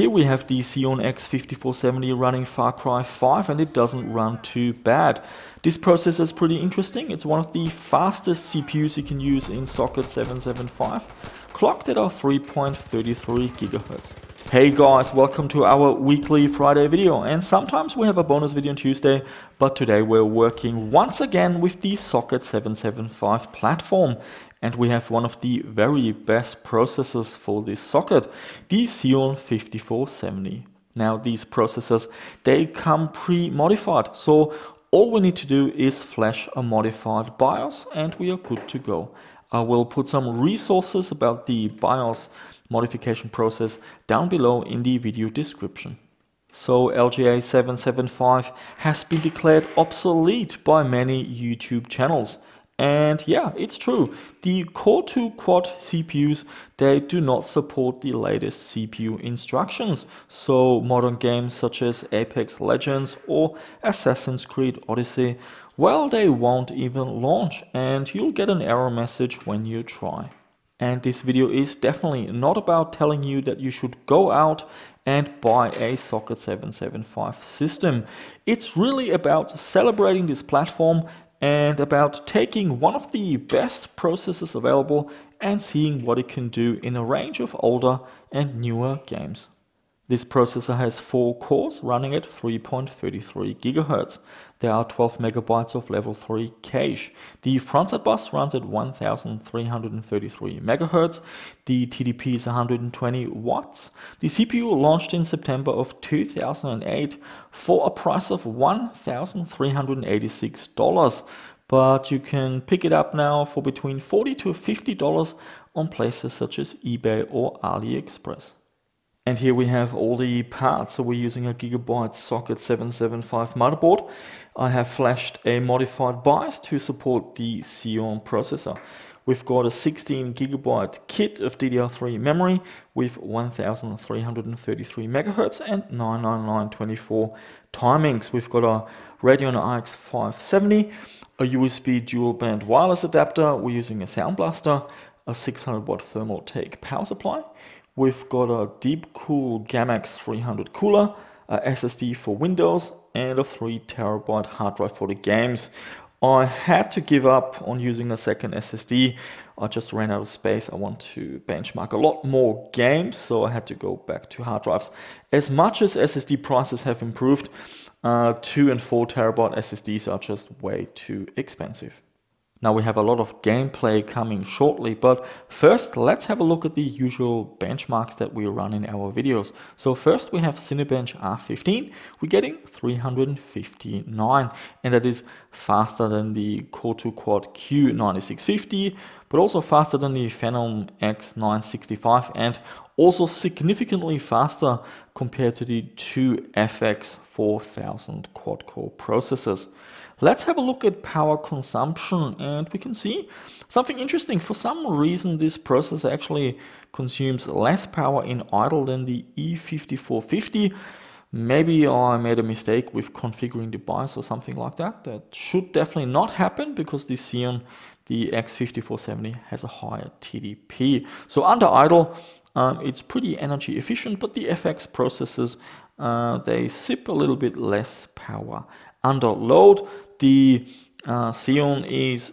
Here we have the Xeon X5470 running Far Cry 5 and it doesn't run too bad. This processor is pretty interesting. It's one of the fastest CPUs you can use in Socket 775, clocked at 3.33 GHz. Hey guys, welcome to our weekly Friday video, and sometimes we have a bonus video on Tuesday, but today we're working once again with the Socket 775 platform. And we have one of the very best processors for this socket, the Xeon 5470. Now these processors, they come pre-modified, so all we need to do is flash a modified BIOS and we are good to go. I will put some resources about the BIOS modification process down below in the video description. So LGA 775 has been declared obsolete by many YouTube channels. And yeah, it's true, the Core 2 Quad CPUs, they do not support the latest CPU instructions. So modern games such as Apex Legends or Assassin's Creed Odyssey, well, they won't even launch and you'll get an error message when you try. And this video is definitely not about telling you that you should go out and buy a Socket 775 system. It's really about celebrating this platform and about taking one of the best processors available and seeing what it can do in a range of older and newer games. This processor has 4 cores running at 3.33 GHz. There are 12 megabytes of level 3 cache. The frontside bus runs at 1333 MHz. The TDP is 120 watts. The CPU launched in September of 2008 for a price of $1,386. But you can pick it up now for between $40 to $50 on places such as eBay or AliExpress. And here we have all the parts. So we're using a Gigabyte Socket 775 motherboard. I have flashed a modified BIOS to support the Xeon processor. We've got a 16 gigabyte kit of DDR3 memory with 1333 MHz and 99924 timings. We've got a Radeon RX 570, a USB dual band wireless adapter. We're using a Sound Blaster, a 600 watt Thermaltake power supply. We've got a Deepcool GAMMAXX 300 cooler, a SSD for Windows, and a 3TB hard drive for the games. I had to give up on using a second SSD. I just ran out of space. I want to benchmark a lot more games, so I had to go back to hard drives. As much as SSD prices have improved, 2 and 4TB SSDs are just way too expensive. Now we have a lot of gameplay coming shortly, but first let's have a look at the usual benchmarks that we run in our videos. So first we have Cinebench R15, we're getting 359, and that is faster than the Core 2 Quad Q9650, but also faster than the Phenom X965 and also significantly faster compared to the 2 FX 4000 quad-core processors. Let's have a look at power consumption, and we can see something interesting. For some reason, this processor actually consumes less power in idle than the E5450. Maybe I made a mistake with configuring the BIOS or something like that. That should definitely not happen because the Xeon, the X5470, has a higher TDP. So under idle, it's pretty energy efficient, but the FX processors, they sip a little bit less power. Under load, the Xeon is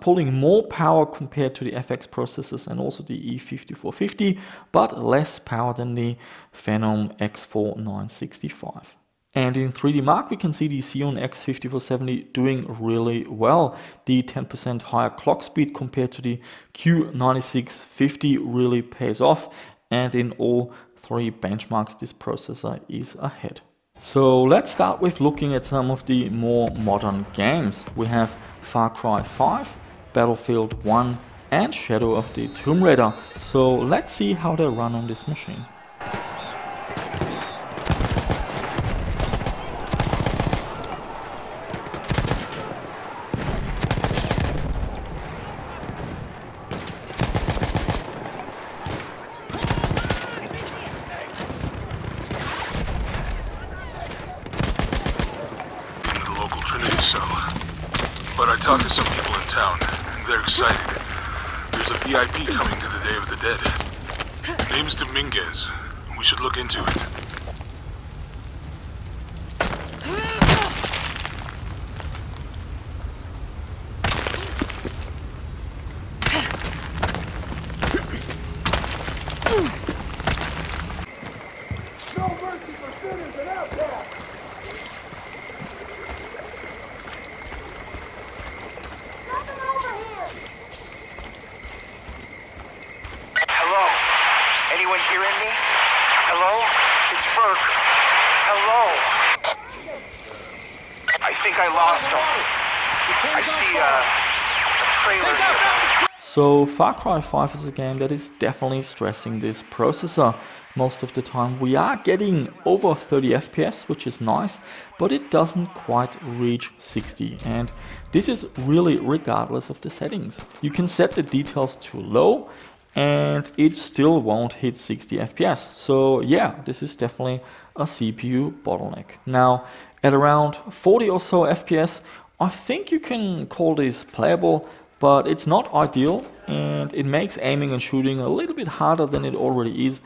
pulling more power compared to the FX processors and also the E5450, but less power than the Phenom X4 965. And in 3DMark, we can see the Xeon X5470 doing really well. The 10% higher clock speed compared to the Q9650 really pays off, and in all 3 benchmarks, this processor is ahead. So let's start with looking at some of the more modern games. We have Far Cry 5, Battlefield 1 and Shadow of the Tomb Raider. So let's see how they run on this machine. We should look into it. So Far Cry 5 is a game that is definitely stressing this processor. Most of the time we are getting over 30 FPS, which is nice, but it doesn't quite reach 60, and this is really regardless of the settings. You can set the details to low and it still won't hit 60 FPS. So yeah, this is definitely a CPU bottleneck. Now at around 40 or so FPS, I think you can call this playable, but it's not ideal and it makes aiming and shooting a little bit harder than it already is,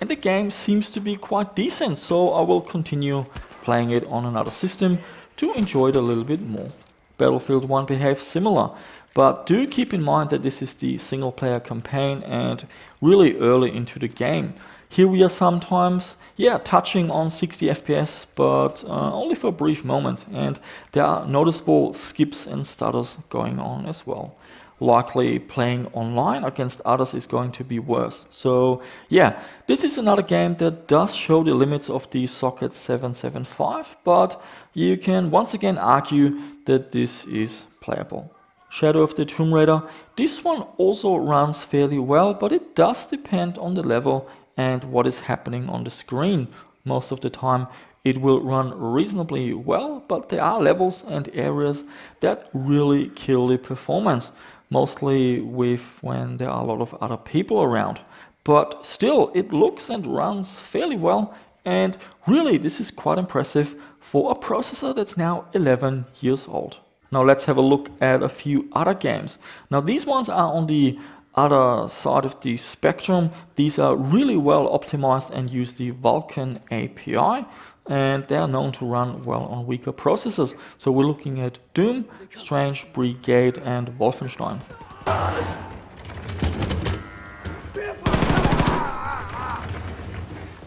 and the game seems to be quite decent, so I will continue playing it on another system to enjoy it a little bit more. Battlefield 1 behaves similar, but do keep in mind that this is the single player campaign and really early into the game. Here we are sometimes, yeah, touching on 60 FPS, but only for a brief moment, and there are noticeable skips and stutters going on as well. Likely playing online against others is going to be worse. So yeah, this is another game that does show the limits of the Socket 775, but you can once again argue that this is playable. Shadow of the Tomb Raider, this one also runs fairly well, but it does depend on the level and what is happening on the screen. Most of the time it will run reasonably well, but there are levels and areas that really kill the performance, mostly with when there are a lot of other people around. But still, it looks and runs fairly well, and really this is quite impressive for a processor that's now 11 years old. Now let's have a look at a few other games. Now these ones are on the other side of the spectrum. These are really well optimized and use the Vulkan API, and they are known to run well on weaker processors. So we're looking at Doom, Strange Brigade and Wolfenstein.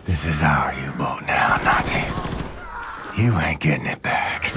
This is our U-boat now, Nazi. You ain't getting it back.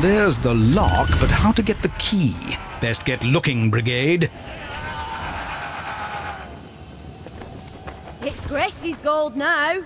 There's the lock, but how to get the key? Best get looking, Brigade. It's Gracie's gold now.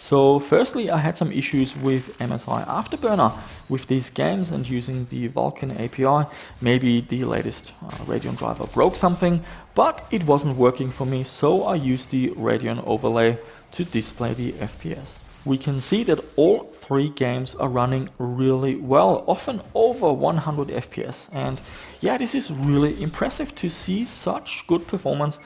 So firstly, I had some issues with MSI Afterburner with these games and using the Vulkan API. Maybe the latest Radeon driver broke something, but it wasn't working for me, so I used the Radeon overlay to display the FPS. We can see that all three games are running really well, often over 100 FPS. And yeah, this is really impressive to see such good performance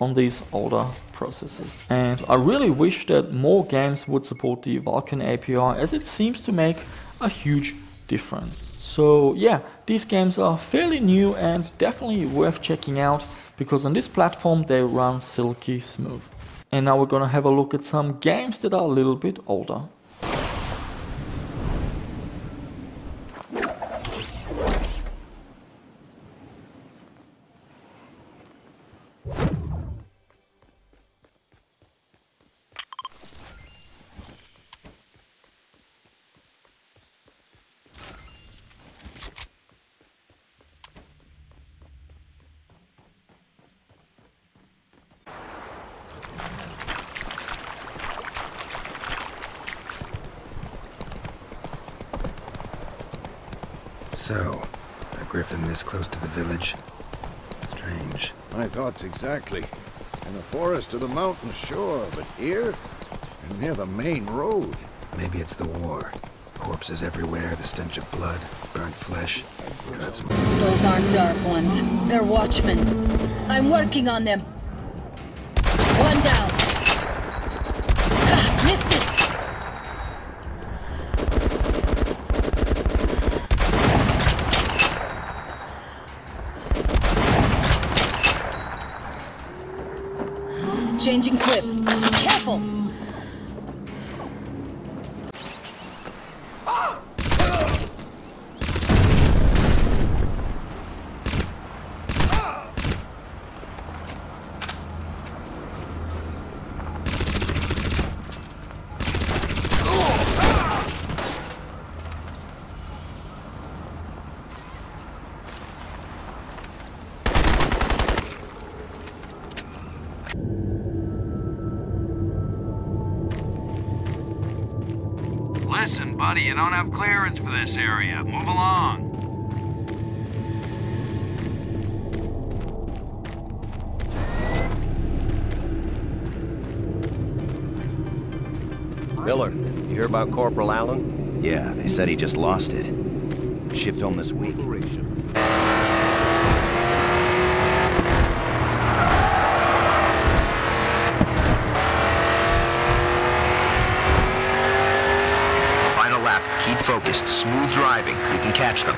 on these older processors. And I really wish that more games would support the Vulkan API, as it seems to make a huge difference. So yeah, these games are fairly new and definitely worth checking out, because on this platform they run silky smooth. And now we're gonna have a look at some games that are a little bit older. So, a griffin this close to the village? Strange. My thoughts exactly. In the forest or the mountain shore, but here? You're near the main road. Maybe it's the war. Corpses everywhere, the stench of blood, burnt flesh. Those aren't dark ones. They're watchmen. I'm working on them. One down. Missed it. Changing clip. Careful! You don't have clearance for this area. Move along. Miller, you hear about Corporal Allen? Yeah, they said he just lost it. Shift home this week. Focused, smooth driving. We can catch them.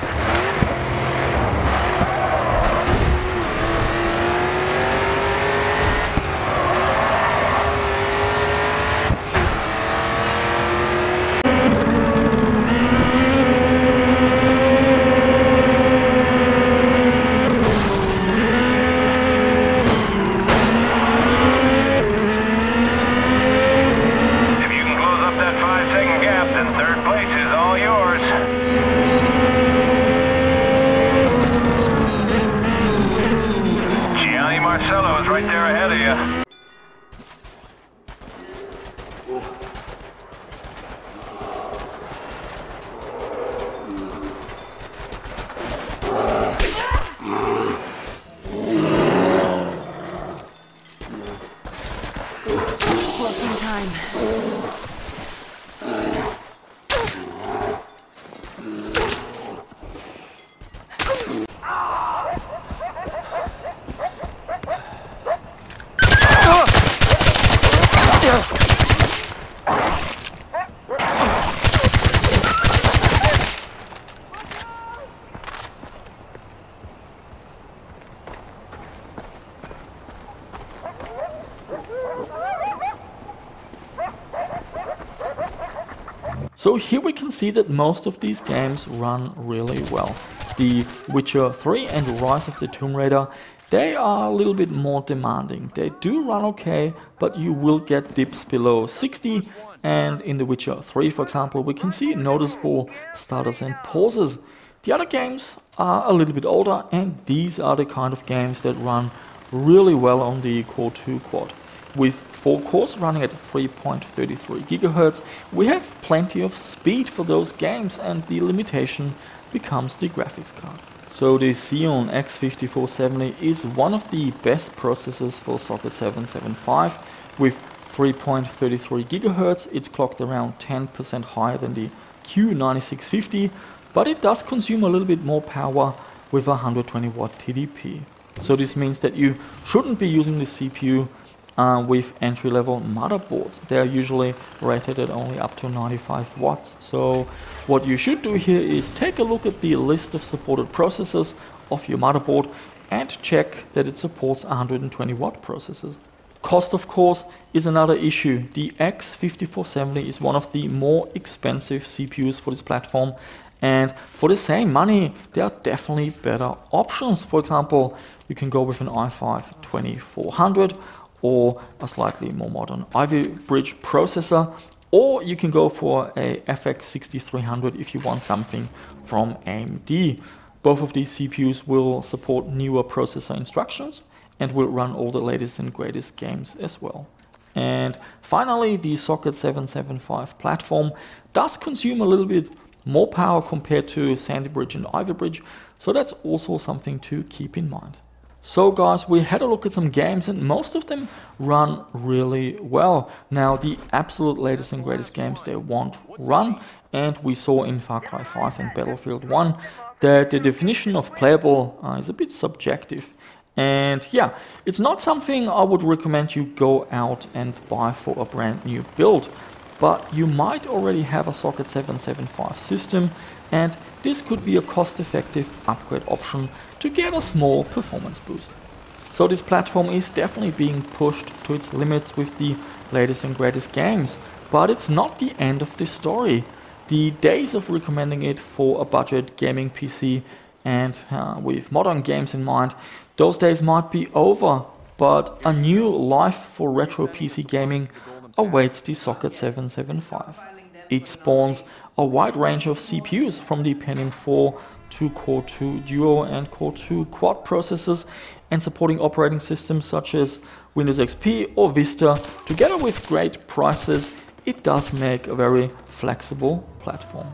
So here we can see that most of these games run really well. The Witcher 3 and Rise of the Tomb Raider, they are a little bit more demanding. They do run okay, but you will get dips below 60. And in The Witcher 3, for example, we can see noticeable stutters and pauses. The other games are a little bit older, and these are the kind of games that run really well on the Core 2 Quad. With 4 cores running at 3.33 GHz, we have plenty of speed for those games, and the limitation becomes the graphics card. So the Xeon X5470 is one of the best processors for Socket 775. With 3.33 GHz, it's clocked around 10% higher than the Q9650, but it does consume a little bit more power with 120 watt TDP. So this means that you shouldn't be using the CPU with entry-level motherboards. They are usually rated at only up to 95 watts. So what you should do here is take a look at the list of supported processors of your motherboard and check that it supports 120 watt processors. Cost, of course, is another issue. The X5470 is one of the more expensive CPUs for this platform, and for the same money there are definitely better options. For example, you can go with an i5-2400 or a slightly more modern Ivy Bridge processor, or you can go for a FX6300 if you want something from AMD. Both of these CPUs will support newer processor instructions and will run all the latest and greatest games as well. And finally, the Socket 775 platform does consume a little bit more power compared to Sandy Bridge and Ivy Bridge, so that's also something to keep in mind. So guys, we had a look at some games and most of them run really well. Now the absolute latest and greatest games, they won't run, and we saw in Far Cry 5 and Battlefield 1 that the definition of playable is a bit subjective. And yeah, it's not something I would recommend you go out and buy for a brand new build, but you might already have a Socket 775 system, and this could be a cost-effective upgrade option to get a small performance boost. So this platform is definitely being pushed to its limits with the latest and greatest games, but it's not the end of the story. The days of recommending it for a budget gaming PC and with modern games in mind, those days might be over, but a new life for retro PC gaming awaits the Socket 775. It spawns a wide range of CPUs from the Phenom 4 to Core 2 Duo and Core 2 Quad processors, and supporting operating systems such as Windows XP or Vista. Together with great prices, it does make a very flexible platform.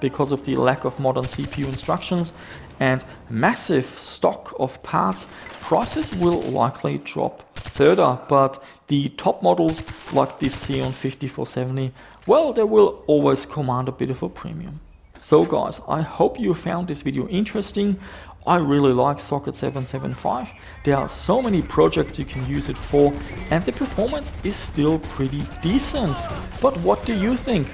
Because of the lack of modern CPU instructions and massive stock of parts, prices will likely drop further, but the top models like this Xeon 5470, well, they will always command a bit of a premium. So guys, I hope you found this video interesting. I really like Socket 775, there are so many projects you can use it for, and the performance is still pretty decent. But what do you think?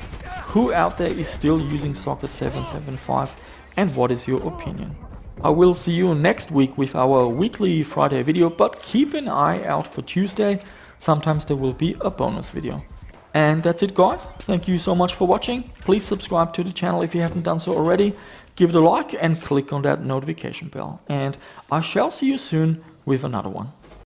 Who out there is still using Socket 775, and what is your opinion? I will see you next week with our weekly Friday video, but keep an eye out for Tuesday, sometimes there will be a bonus video. And that's it guys, thank you so much for watching, please subscribe to the channel if you haven't done so already, give it a like and click on that notification bell, and I shall see you soon with another one.